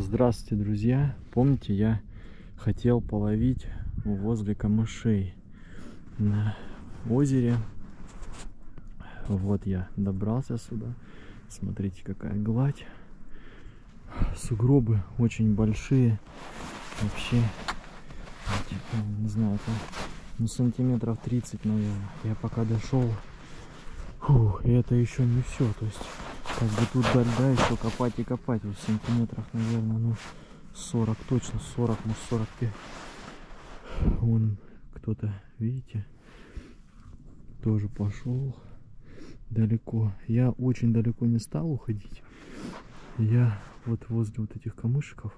Здравствуйте, друзья! Помните, я хотел половить возле камышей на озере. Вот я добрался сюда. Смотрите, какая гладь. Сугробы очень большие. Вообще, не знаю, там, ну, сантиметров 30, наверное. Я пока дошел. Фух, и это еще не все. То есть как бы тут дальше копать и копать. Вот сантиметров, наверное, ну 40, точно 40, ну 45. Вон кто-то, видите, тоже пошел далеко. Я очень далеко не стал уходить. Я вот возле вот этих камышиков,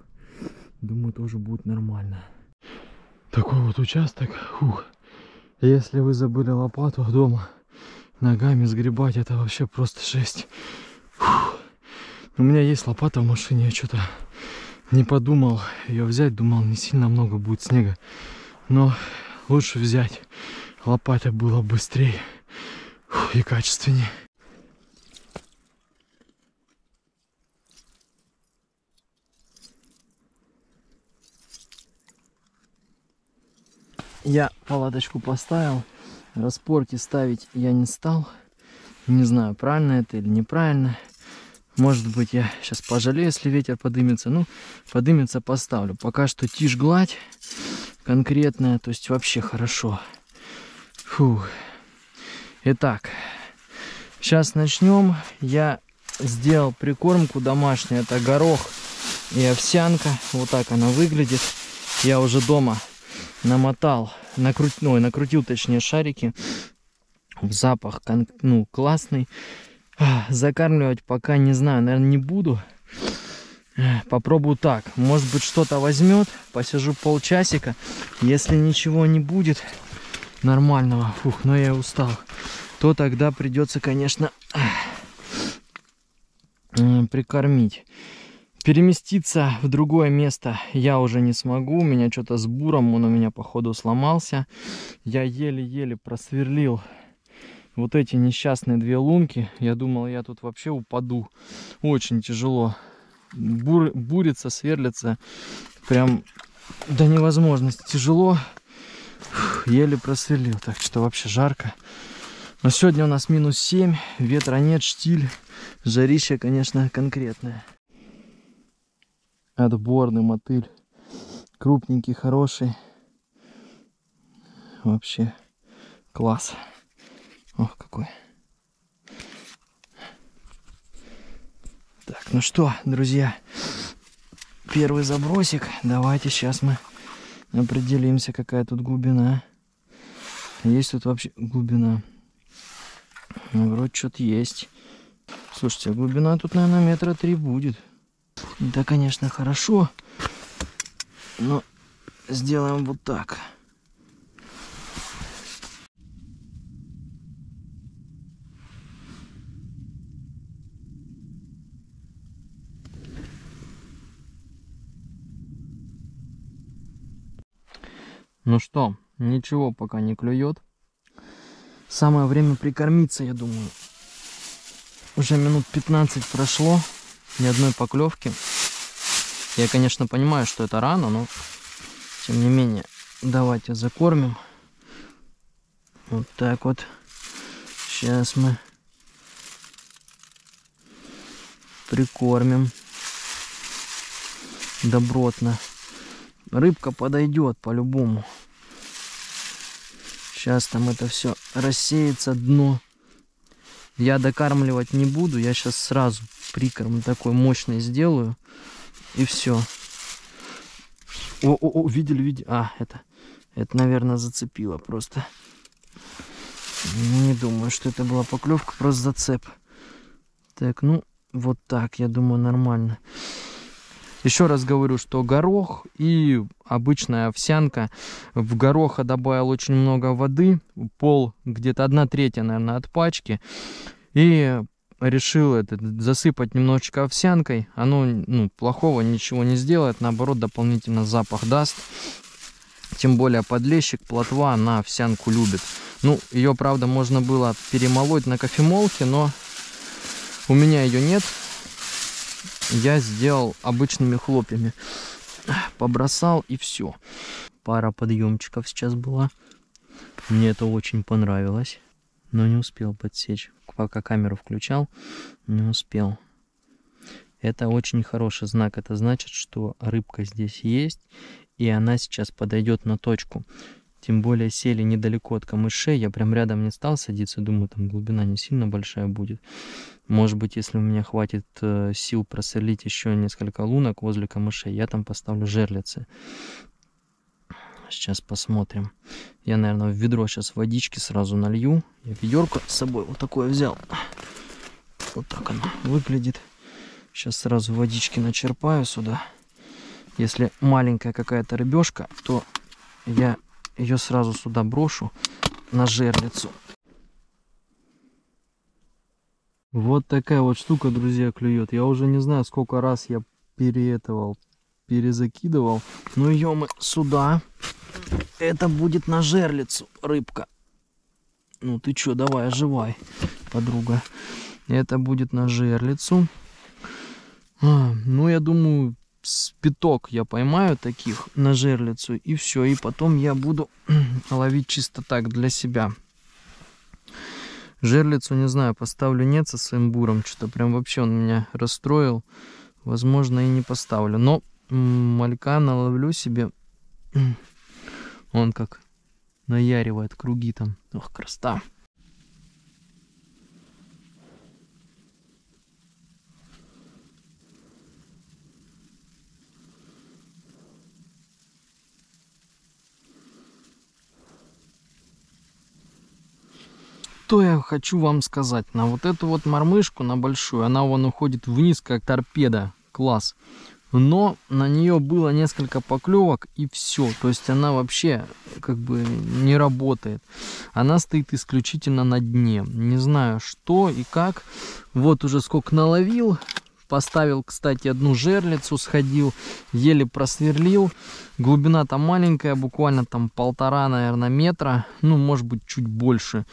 думаю, тоже будет нормально. Такой вот участок. Фух. Если вы забыли лопату дома, ногами сгребать — это вообще просто жесть. У меня есть лопата в машине, я что-то не подумал ее взять, думал, не сильно много будет снега, но лучше взять. Лопата была быстрее и качественнее. Я палаточку поставил, распорки ставить я не стал. Не знаю, правильно это или неправильно. Может быть, я сейчас пожалею, если ветер подымется. Ну, подымется, поставлю. Пока что тишь, гладь конкретная. То есть вообще хорошо. Фух. Итак, сейчас начнем. Я сделал прикормку домашнюю. Это горох и овсянка. Вот так она выглядит. Я уже дома намотал, накрутил, точнее, шарики. Запах, ну, классный. Закармливать пока не знаю, наверное, не буду. Попробую так. Может быть, что-то возьмет. Посижу полчасика. Если ничего не будет нормального, фух, но я устал, то тогда придется, конечно, прикормить. Переместиться в другое место я уже не смогу. У меня что-то с буром, он у меня, походу, сломался. Я еле-еле просверлил вот эти несчастные две лунки. Я думал, я тут вообще упаду. Очень тяжело. Бурится, сверлится. Прям до невозможности тяжело. Фух, еле просверлил. Так что вообще жарко. Но сегодня у нас минус 7. Ветра нет, штиль. Жарище, конечно, конкретное. Отборный мотыль. Крупненький, хороший. Вообще класс. Ох, какой. Так, ну что, друзья, первый забросик. Давайте сейчас мы определимся, какая тут глубина. Есть тут вообще глубина? Ну, вроде что-то есть. Слушайте, глубина тут, наверное, метра 3 будет. Да, конечно, хорошо. Но сделаем вот так. Ну что, ничего пока не клюет. Самое время прикормиться, я думаю. Уже минут 15 прошло, ни одной поклевки. Я, конечно, понимаю, что это рано, но тем не менее, давайте закормим. Вот так вот. Сейчас мы прикормим добротно. Рыбка подойдет по-любому. Сейчас там это все рассеется, дно. Я докармливать не буду. Я сейчас сразу прикорм такой мощный сделаю. И все. О, видели. А, это, наверное, зацепило просто. Не думаю, что это была поклевка, просто зацеп. Так, ну, вот так, я думаю, нормально. Еще раз говорю, что горох и обычная овсянка. В гороха добавил очень много воды. Пол, где-то 1/3, наверное, от пачки. И решил это засыпать немножечко овсянкой. Оно, ну, плохого ничего не сделает. Наоборот, дополнительно запах даст. Тем более подлещик, плотва, она овсянку любит. Ну, ее, правда, можно было перемолоть на кофемолке, но у меня ее нет. я сделал обычными хлопьями. Побросал и все. Пара подъемчиков сейчас была. Мне это очень понравилось. Но не успел подсечь. Пока камеру включал, не успел. Это очень хороший знак. Это значит, что рыбка здесь есть. И она сейчас подойдет на точку. Тем более сели недалеко от камышей. Я прям рядом не стал садиться. Думаю, там глубина не сильно большая будет. Может быть, если у меня хватит сил просолить еще несколько лунок возле камышей, я там поставлю жерлицы. Сейчас посмотрим. Я, наверное, в ведро сейчас водички сразу налью. Я ведерко с собой вот такое взял. Вот так оно выглядит. Сейчас сразу водички начерпаю сюда. Если маленькая какая-то рыбешка, то я ее сразу сюда брошу на жерлицу. Вот такая вот штука, друзья, клюет. Я уже не знаю, сколько раз я перезакидывал. Но ее мы сюда. Это будет на жерлицу рыбка. Ну ты че, давай оживай, подруга. Это будет на жерлицу. Ну я думаю, с пяток я поймаю таких на жерлицу, и все. И потом я буду ловить чисто так для себя. Жерлицу, не знаю, поставлю нет со своим буром. Что-то прям вообще он меня расстроил. Возможно, и не поставлю. Но малька наловлю себе. Он как наяривает круги там. Ох, красота. Что я хочу вам сказать. На вот эту вот мормышку, на большую, она вон уходит вниз, как торпеда. Класс. Но на нее было несколько поклевок и все. То есть она вообще как бы не работает. Она стоит исключительно на дне. Не знаю, что и как. Вот уже сколько наловил. Поставил, кстати, одну жерлицу, сходил, еле просверлил. Глубина там маленькая, буквально там 1,5, наверное, метра. Ну, может быть, чуть больше.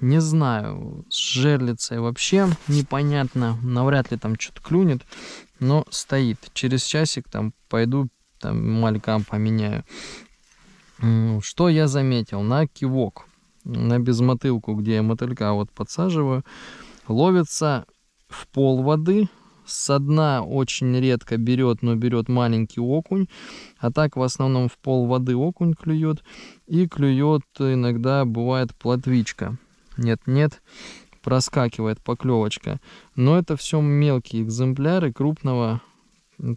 Не знаю, с жерлицей вообще непонятно, навряд ли там что-то клюнет, но стоит. Через часик там пойду, там малька поменяю. Что я заметил? На кивок, на безмотылку, где я мотылька вот подсаживаю, ловится в пол воды. Со дна очень редко берет, но берет маленький окунь. А так в основном в пол воды окунь клюет. И клюет иногда, бывает, плотвичка. Нет-нет, проскакивает поклевочка. Но это все мелкие экземпляры, крупного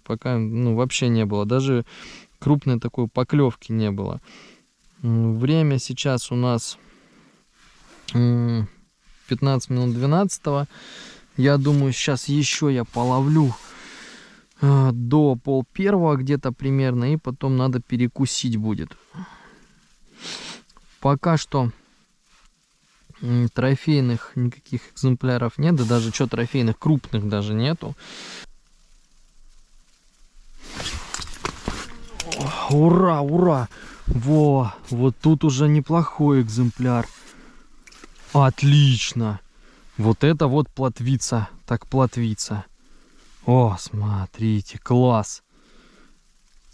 пока вообще не было. Даже крупной такой поклевки не было. Время сейчас у нас 15 минут 12-го. Я думаю, сейчас еще я половлю до 12:30 где-то примерно. И потом надо перекусить будет. Пока что трофейных никаких экземпляров нет. Да даже что трофейных, крупных даже нету. Ура, ура! Во, вот тут уже неплохой экземпляр. Отлично! Вот это вот плотвица, так плотвица. О, смотрите, класс.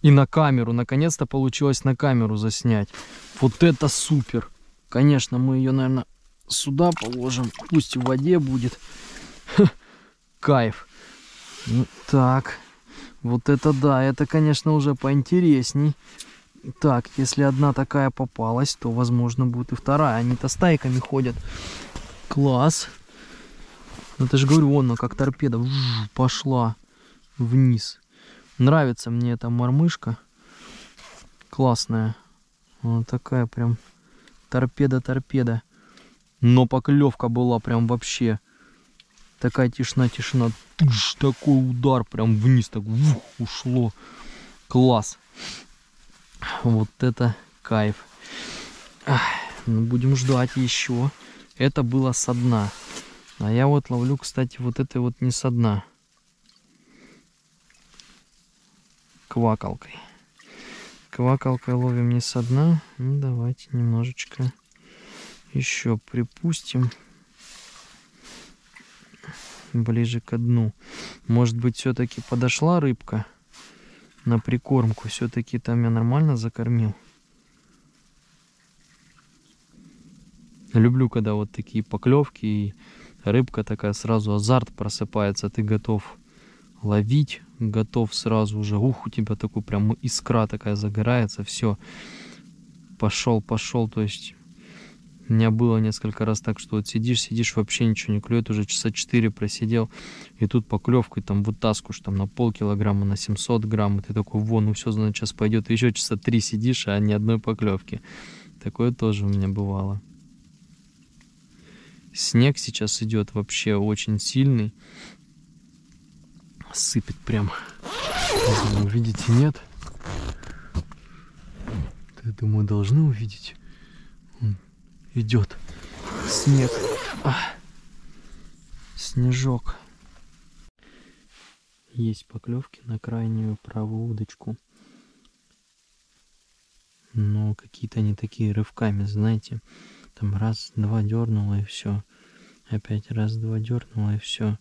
И на камеру, наконец-то получилось на камеру заснять. Вот это супер. Конечно, мы ее, наверное, сюда положим. Пусть в воде будет. Ха, кайф. Так, вот это да, это, конечно, уже поинтересней. Так, если одна такая попалась, то, возможно, будет и вторая. Они-то стайками ходят. Класс. Это же, говорю, вон она как торпеда пошла вниз. Нравится мне эта мормышка. Классная. Она такая прям торпеда-торпеда. Но поклевка была прям вообще. Такая тишина-тишина. Такой удар прям вниз. Так ушло. Класс. Вот это кайф. Ну, будем ждать еще. Это было со дна. А я вот ловлю, кстати, вот это вот не со дна. Квакалкой. Квакалкой ловим не со дна. Ну, давайте немножечко еще припустим. ближе ко дну. Может быть, все-таки подошла рыбка на прикормку. Все-таки там я нормально закормил. Люблю, когда вот такие поклевки, и рыбка такая, сразу азарт просыпается. Ты готов ловить, готов сразу уже. Ух, у тебя такой прям искра такая загорается. Все, пошел, пошел. То есть у меня было несколько раз так, что вот сидишь, сидишь, вообще ничего не клюет. Уже часа 4 просидел, и тут поклевкой там вытаскиваешь там на полкилограмма, на 700 грамм. И ты такой, вон, ну все, значит, сейчас пойдет. И еще часа 3 сидишь, а ни одной поклевки. Такое тоже у меня бывало. Снег сейчас идет вообще очень сильный. Сыпет прям. Не знаю, увидите, нет? Я думаю, должны увидеть. Он идет. Снег. А, снежок. Есть поклевки на крайнюю правую удочку. Но какие-то они такие рывками, знаете. Там раз-два дернуло, и все. Опять раз-два дернуло, и все.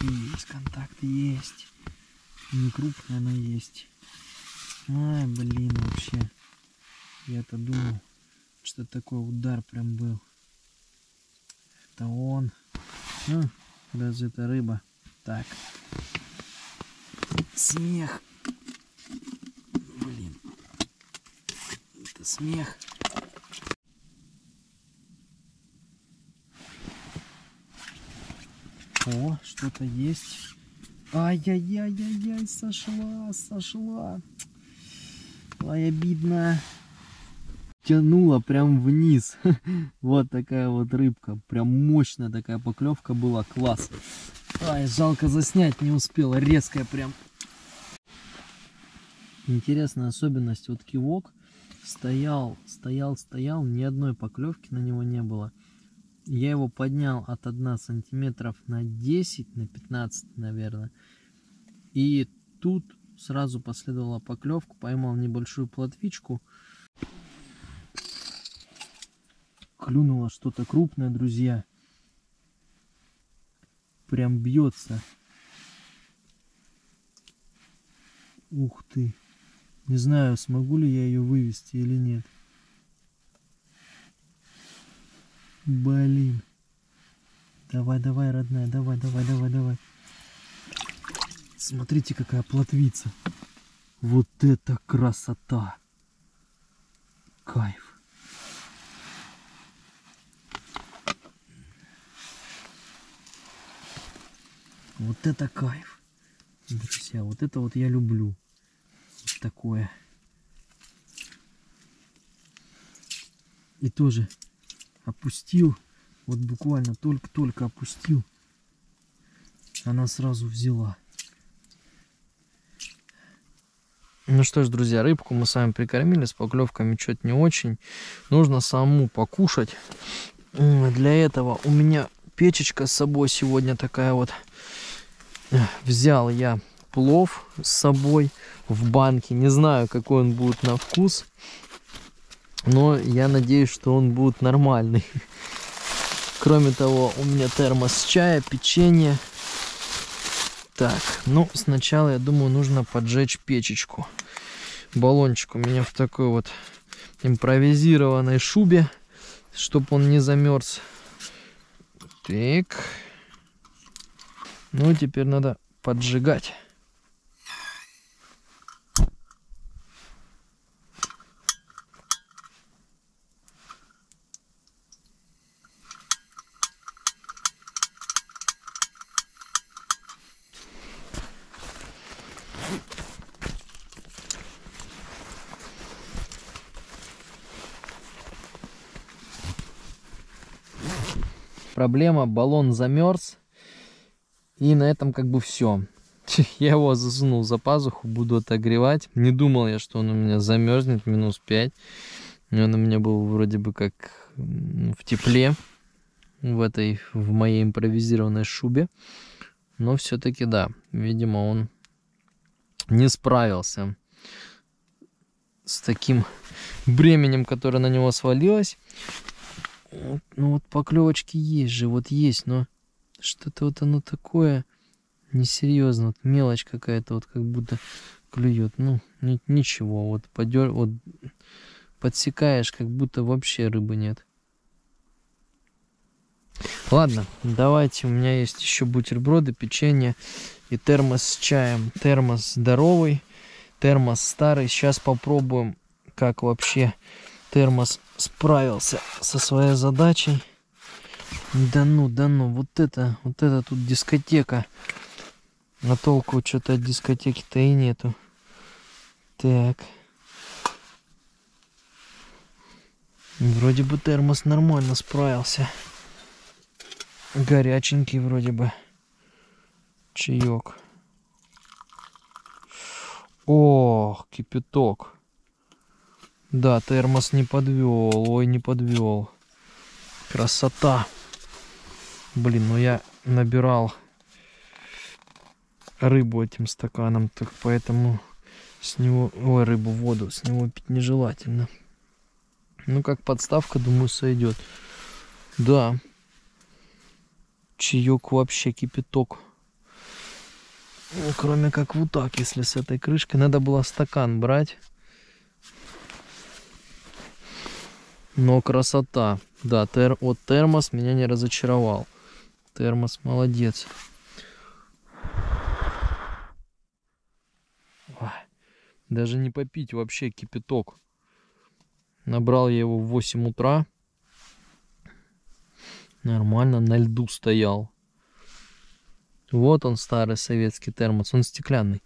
Есть контакт, есть. Не крупный, но есть. Ай, блин, вообще. Я-то думал, что такой удар прям был. Это он. Ну, даже это рыба. Так. Смех. Блин. Это смех. О, что-то есть. Ай-яй-яй-яй-яй, сошла, сошла. Ай, обидно. Тянула прям вниз. Вот такая вот рыбка. Прям мощная такая поклевка была. Класс. Ай, жалко, заснять не успела. Резкая прям. Интересная особенность. Вот кивок стоял, стоял, стоял. Ни одной поклевки на него не было. Я его поднял от 1 сантиметров на 10, на 15, наверное. И тут сразу последовала поклевка. Поймал небольшую плотвичку. Клюнуло что-то крупное, друзья. Прям бьется. Ух ты. Не знаю, смогу ли я ее вывести или нет. Блин. Давай, давай, родная. Давай, давай, давай, давай. Смотрите, какая плотвица. Вот это красота. Кайф. Вот это кайф, друзья, вот это вот я люблю, вот такое. И тоже опустил, вот буквально только-только опустил, она сразу взяла. Ну что ж, друзья, рыбку мы с вами прикормили, с поклевками что-то не очень, нужно самому покушать. Для этого у меня печечка с собой сегодня такая вот. Взял я плов с собой в банке. Не знаю, какой он будет на вкус, но я надеюсь, что он будет нормальный. Кроме того, у меня термос чая, печенье. Так, ну сначала, я думаю, нужно поджечь печечку. Баллончик у меня в такой вот импровизированной шубе, чтобы он не замерз. Так. Ну, теперь надо поджигать. Проблема, баллон замерз. И на этом как бы все. Я его засунул за пазуху, буду отогревать. Не думал я, что он у меня замерзнет, минус 5. Он у меня был вроде бы как в тепле. в моей импровизированной шубе. Но все-таки да, видимо, он не справился с таким бременем, которое на него свалилось. Вот, ну вот поклевочки есть же, вот есть, но что-то вот оно такое несерьезно, вот мелочь какая-то, вот как будто клюет. Ну, ничего, вот, вот подсекаешь, как будто вообще рыбы нет. Ладно, давайте, у меня есть еще бутерброды, печенье и термос с чаем. Термос здоровый, термос старый. Сейчас попробуем, как вообще термос справился со своей задачей. Да ну, вот это тут дискотека. А толку что-то от дискотеки-то и нету. Так. Вроде бы термос нормально справился. Горяченький вроде бы чаек. Ох, кипяток. Да, термос не подвел, ой, не подвел. Красота. Блин, ну я набирал рыбу этим стаканом, так поэтому с него, ой, рыбу, воду, с него пить нежелательно. Ну, как подставка, думаю, сойдет. Да. Чаек вообще кипяток. Ну, кроме как вот так, если с этой крышкой. Надо было стакан брать. Но красота. Да, вот термос меня не разочаровал. Термос молодец. Ой, даже не попить вообще кипяток. Набрал я его в 8 утра. Нормально на льду стоял. Вот он, старый советский термос. Он стеклянный.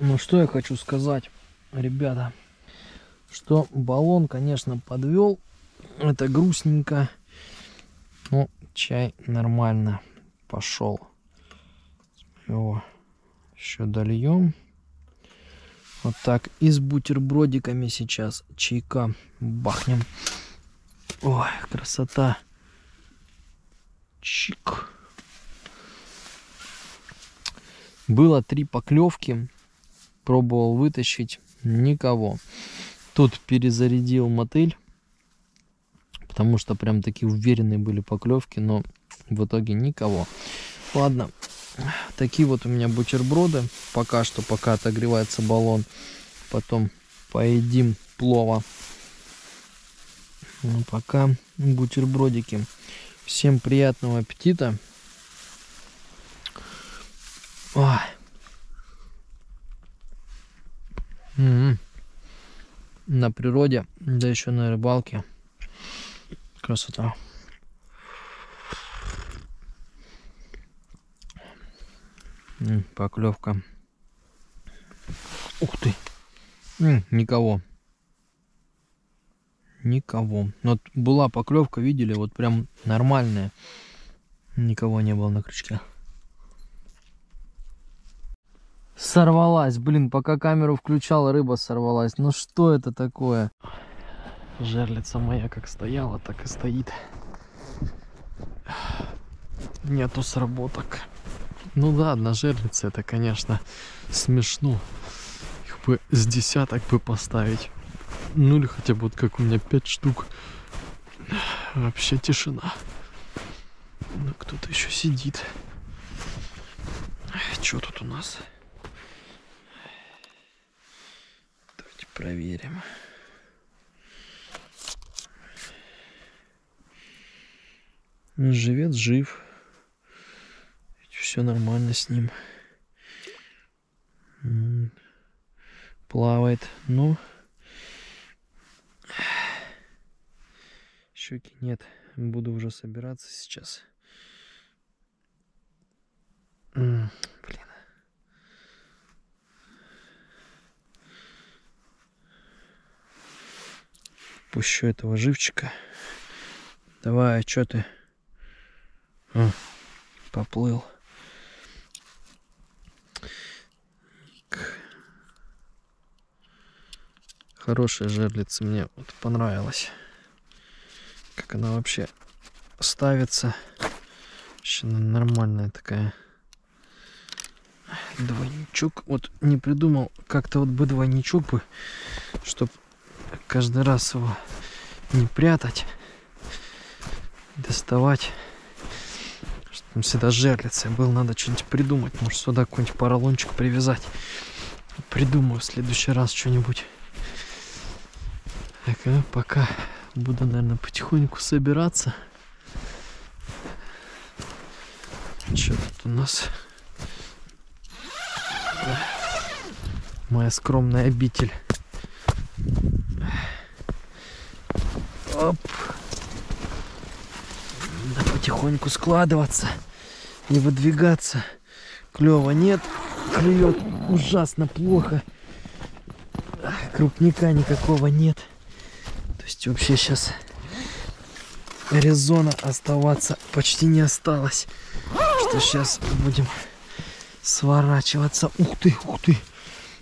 Ну что я хочу сказать, ребята, что баллон, конечно, подвел. Это грустненько. Но чай нормально пошел. Его еще дольем. Вот так. И с бутербродиками сейчас чайка бахнем. Ой, красота. Чик. Было 3 поклевки. Пробовал вытащить. Никого. Тут перезарядил мотыль. Потому что прям такие уверенные были поклевки. Но в итоге никого. Ладно. Такие вот у меня бутерброды. Пока что, пока отогревается баллон. Потом поедим плова. Ну, пока бутербродики. Всем приятного аппетита. Ой. На природе, да еще на рыбалке. Красота. Поклевка. Ух ты. Никого. Никого. Вот была поклевка, видели, вот прям нормальная. Никого не было на крючке. Сорвалась, блин, пока камеру включал, рыба сорвалась. Ну что это такое? Жерлица моя как стояла, так и стоит. Нету сработок. Ну ладно, жерлица, это, конечно, смешно. Их бы с десяток бы поставить. Ну или хотя бы вот как у меня 5 штук. Вообще тишина. Ну кто-то еще сидит. Что тут у нас? Давайте проверим. Живец жив. Все нормально с ним. Плавает. Ну. Щуки нет. Буду уже собираться сейчас. Блин. Пущу этого живчика. Давай, что ты? А, поплыл. Хорошая жерлица, мне вот понравилась. Как она вообще ставится? Нормальная такая. Двойничок. Вот не придумал как-то вот бы двойничок бы, чтобы каждый раз его не прятать, доставать. Что там всегда жерлица был, надо что-нибудь придумать. Может, сюда какой-нибудь поролончик привязать. Придумаю в следующий раз что-нибудь. Так, а пока буду, наверное, потихоньку собираться. Что тут у нас? Моя скромная обитель. Оп. Надо потихоньку складываться и выдвигаться. Клёва нет, клюет ужасно плохо. Крупника никакого нет. То есть вообще сейчас резона оставаться почти не осталось. Что сейчас будем сворачиваться. Ух ты, ух ты.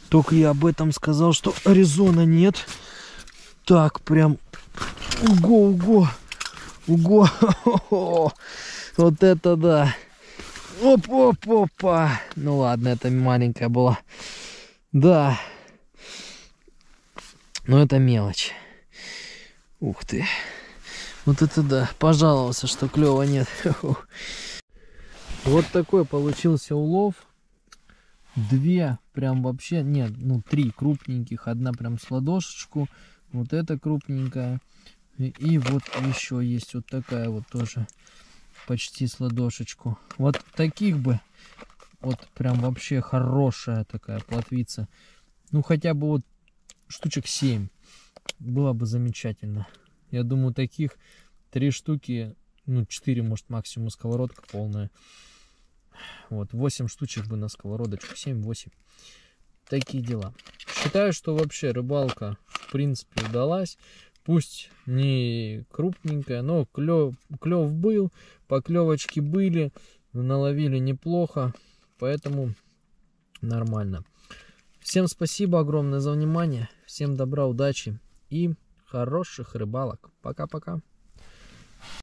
Только я об этом сказал, что резона нет. Так, прям уго, уго. Уго. Хо-хо-хо. Вот это да. Оп-оп-опа. Ну ладно, это маленькая была. Да. Но это мелочь. Ух ты. Вот это да. Пожаловался, что клёва нет. Вот такой получился улов. Две прям вообще, нет, ну три крупненьких. Одна прям с ладошечку. Вот эта крупненькая. И вот еще есть вот такая вот тоже. Почти с ладошечку. Вот таких бы. Вот прям вообще хорошая такая плотвица. Ну хотя бы вот штучек 7. Было бы замечательно. Я думаю, таких 3 штуки, ну 4 может максимум, сковородка полная. Вот 8 штучек бы на сковородочку, 7-8. Такие дела. Считаю, что вообще рыбалка в принципе удалась. Пусть не крупненькая, но клёв был, поклевочки были, наловили неплохо, поэтому нормально. Всем спасибо огромное за внимание, всем добра, удачи и хороших рыбалок. Пока-пока.